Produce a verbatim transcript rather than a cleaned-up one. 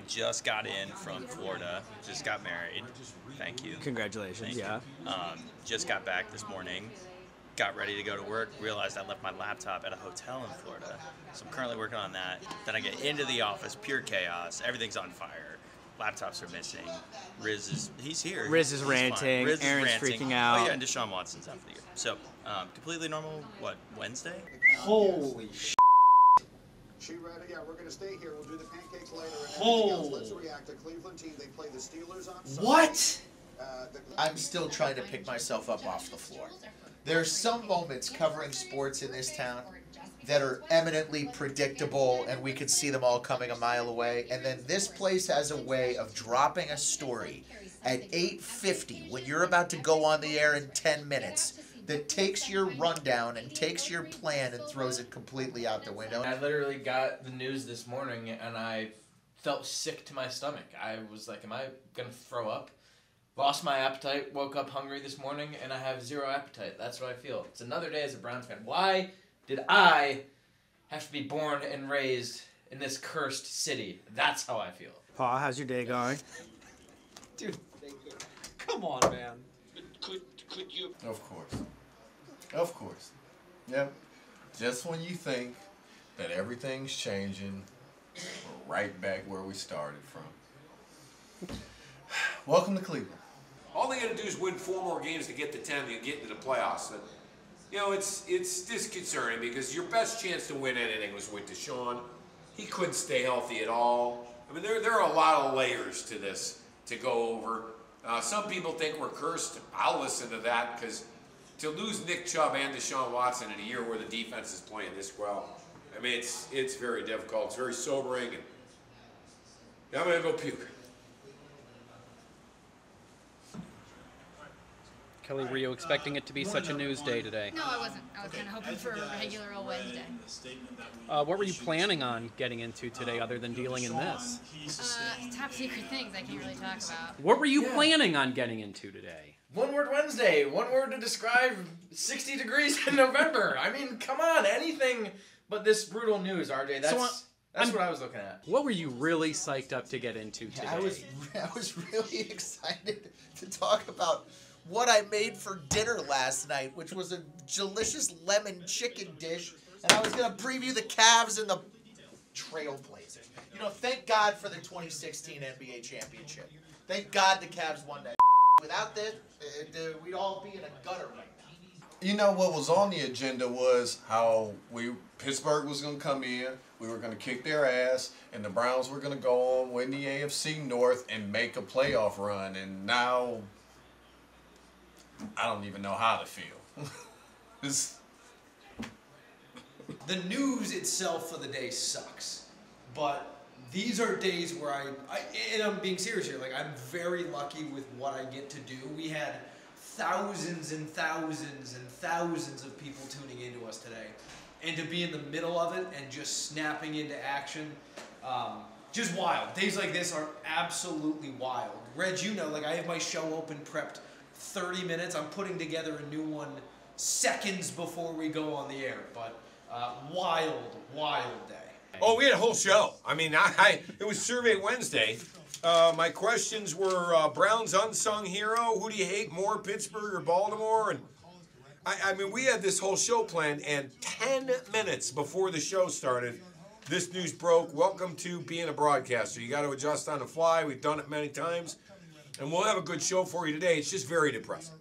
I just got in from Florida. Just got married. Thank you. Congratulations. Thank yeah. You. Um, just got back this morning. Got ready to go to work. Realized I left my laptop at a hotel in Florida. So I'm currently working on that. Then I get into the office. Pure chaos. Everything's on fire. Laptops are missing. Riz is, he's here. Riz is he's ranting. Riz Aaron's is ranting. freaking out. Oh, yeah, and Deshaun Watson's out for the year. So, um, completely normal, what, Wednesday? Holy shit. She ready? Yeah, we're going to stay here. We'll do the pancakes later. And oh. else. Let's react to Cleveland team. They play the Steelers on Sunday. What? Uh, the I'm still trying to pick myself up off the floor. There are some moments covering sports in this town that are eminently predictable, and we can see them all coming a mile away. And then this place has a way of dropping a story at eight fifty when you're about to go on the air in ten minutes that takes your rundown and takes your plan and throws it completely out the window. I literally got the news this morning, and I felt sick to my stomach. I was like, am I gonna throw up? Lost my appetite, woke up hungry this morning, and I have zero appetite. That's what I feel. It's another day as a Browns fan. Why did I have to be born and raised in this cursed city? That's how I feel. Paul, how's your day going? Dude, come on, man. Could, could you? Of course. Of course. Yep. Just when you think that everything's changing, we're right back where we started from. Welcome to Cleveland. All they got to do is win four more games to get to ten and get into the playoffs. And, you know, it's it's disconcerting because your best chance to win anything was with Deshaun. He couldn't stay healthy at all. I mean, there, there are a lot of layers to this to go over. Uh, some people think we're cursed. I'll listen to that because to lose Nick Chubb and Deshaun Watson in a year where the defense is playing this well, I mean, it's, it's very difficult. It's very sobering. And I'm going to go puke. Kelly, were you expecting it to be such a news day today? No, I wasn't. I was kind of hoping for a regular old Wednesday. Uh, what were you planning on getting into today other than dealing in this? Uh, top secret things I can't really talk about. What were you planning on getting into today? One word Wednesday. One word to describe sixty degrees in November. I mean, come on. Anything but this brutal news, R J. That's... So, uh, That's I'm, what I was looking at. What were you really psyched up to get into today? I was, I was really excited to talk about what I made for dinner last night, which was a delicious lemon chicken dish, and I was going to preview the Cavs and the Trailblazers. You know, thank God for the twenty sixteen N B A championship. Thank God the Cavs won that. Without this, we'd all be in a gutter right now. You know, what was on the agenda was how we Pittsburgh was going to come in, we were going to kick their ass, and the Browns were going to go on, win the A F C North, and make a playoff run. And now, I don't even know how to feel. It's... The news itself for the day sucks, but these are days where I, I, and I'm being serious here, like I'm very lucky with what I get to do. We had thousands and thousands and thousands of people tuning into us today, and to be in the middle of it and just snapping into action, um, just wild. Days like this are absolutely wild. Reg, you know, like I have my show open prepped thirty minutes. I'm putting together a new one seconds before we go on the air, but uh, wild, wild day. Oh, we had a whole show. I mean, I, I it was Survey Wednesday. Uh, my questions were uh, Brown's unsung hero, who do you hate more, Pittsburgh or Baltimore? And I, I mean, we had this whole show planned, and ten minutes before the show started, this news broke. Welcome to being a broadcaster. You got to adjust on the fly. We've done it many times, and we'll have a good show for you today. It's just very depressing.